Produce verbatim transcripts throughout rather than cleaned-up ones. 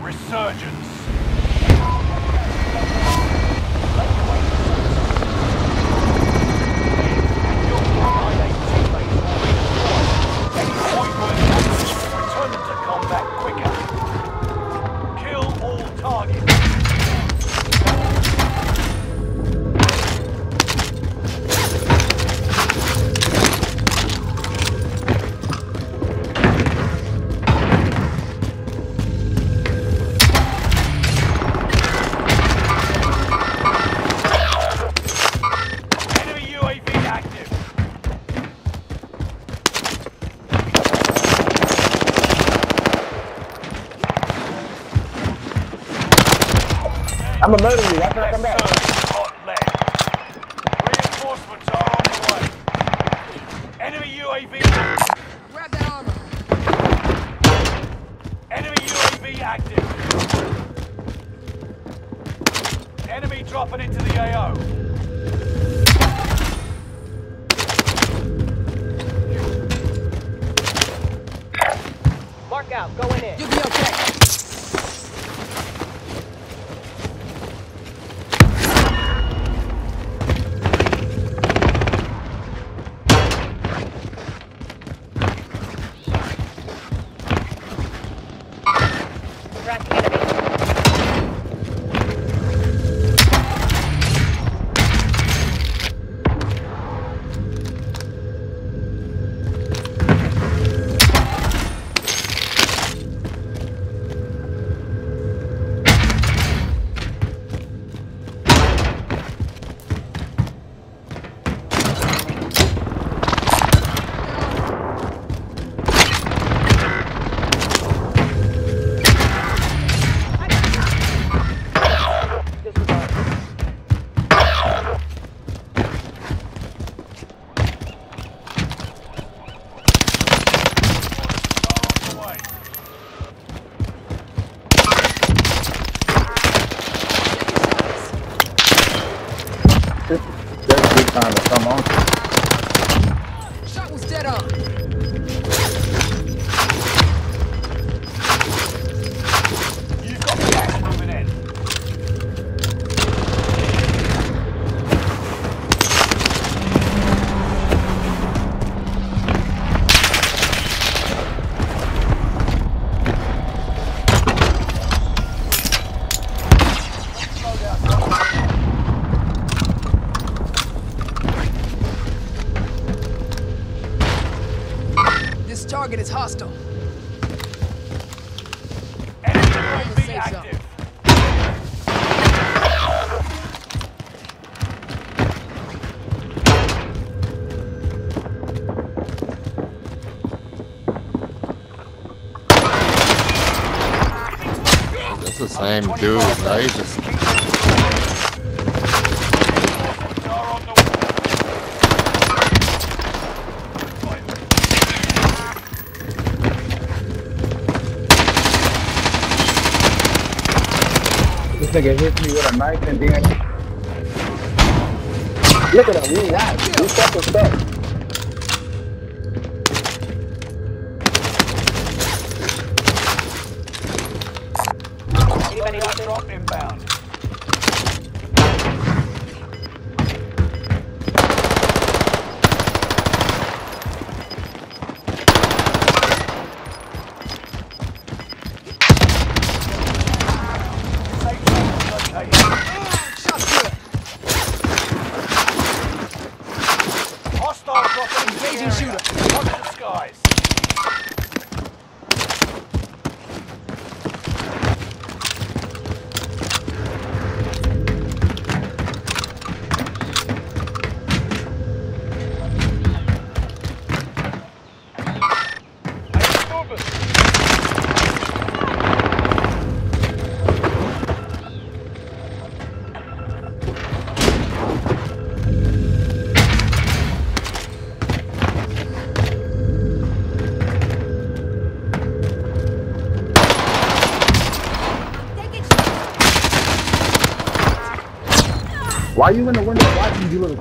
Resurgence. I'm gonna murder you after I come back. Hot left. Reinforcements are on the way. Enemy U A V. Grab that armor. Enemy U A V active. Enemy dropping into the A O. Mark out. Going in. You'll be okay. Target is hostile. Enemy U A V active. It's the same dude, right? He's just This nigga hit me with a knife and then... Look at him, we locked. We stuck with stuff. Anybody got drop inbound? Why are you in the window watching, you little...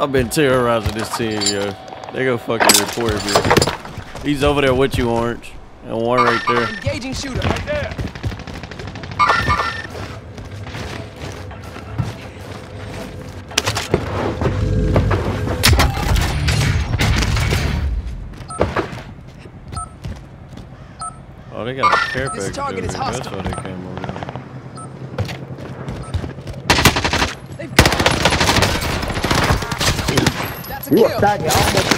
I've been terrorizing this team, yo. They go fucking report me. He's over there with you, Orange. And one right there. Engaging shooter right there. Oh, they got a care package. This target is hostile. That's why they came over here. You a faggot, I almost kicked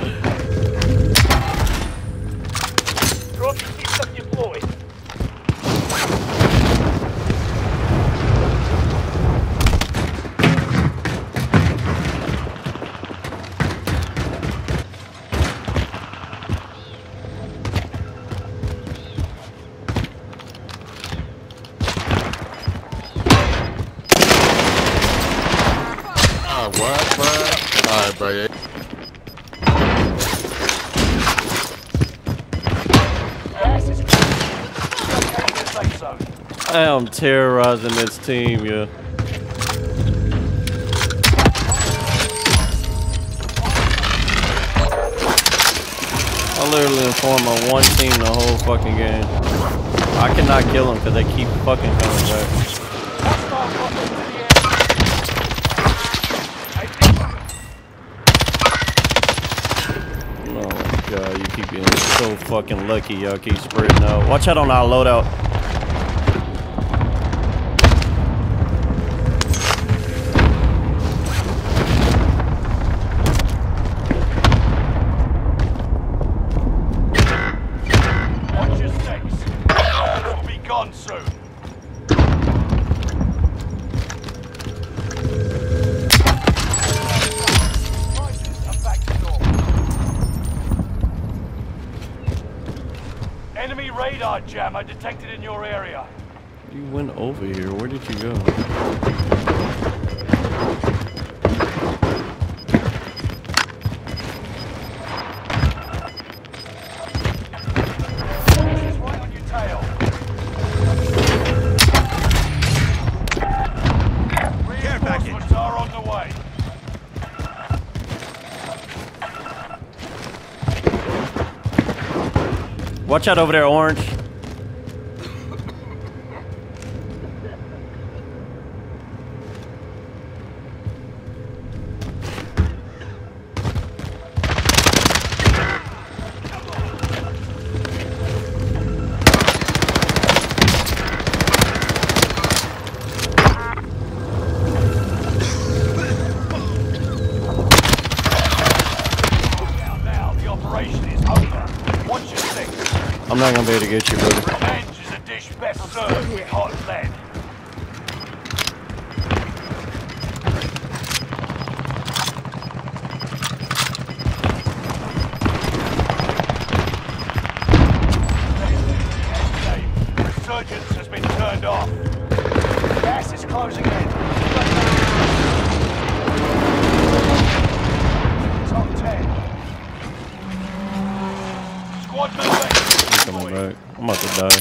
you. Drop your keeps up deployed. Alright, bro. I am terrorizing this team, yeah. I literally inform on one team the whole fucking game. I cannot kill them because they keep fucking coming back. God, you keep being so fucking lucky, y'all keep spreading out. Watch out on our loadout. Watch your six. It'll be gone soon. Enemy radar jam I detected in your area. You went over here. Where did you go? This is right on your tail. Reinforcements are on the way. Watch out over there, Orange. I'm not gonna be able to get you, brother. Revenge is a dish best served with hot lead. Resurgence has been turned off. Gas is closing in. Top ten. Squad member. Coming back. I'm about to die.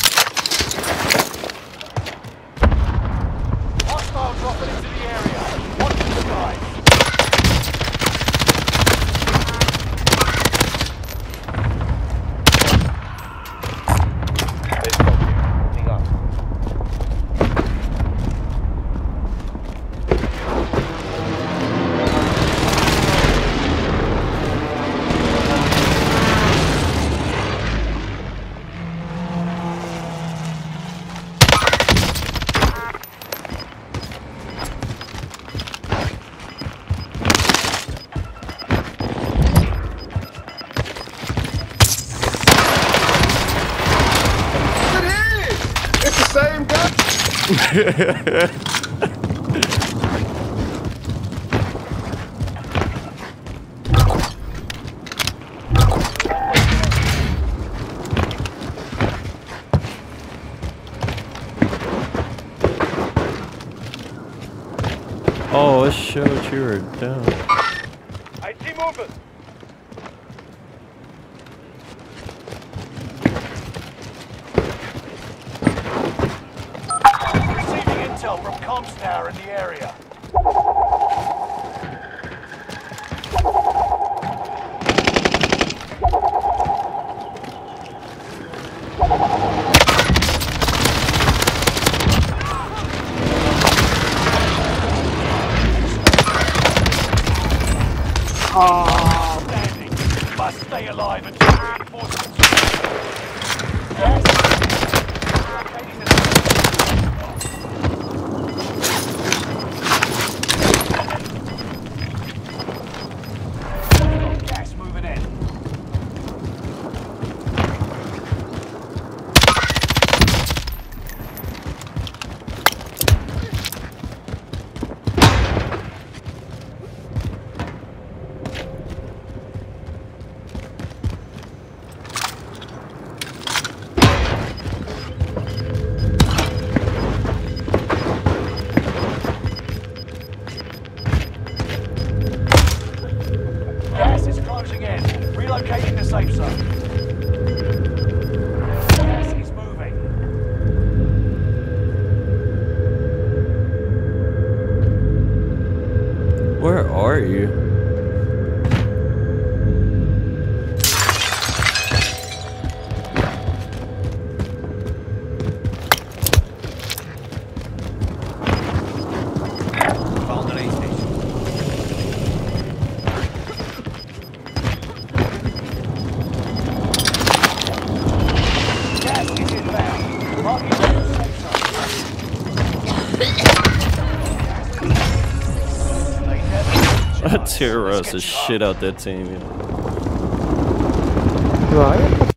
Hostile dropping into the area. Watch the Oh, it showed you were down. I see movement. Scouts now in the area. Oh. Standing. Must stay alive and reinforcements. Relocating the safe zone. Gas is moving. Where are you? I tear us the shit out that team, you know. Right?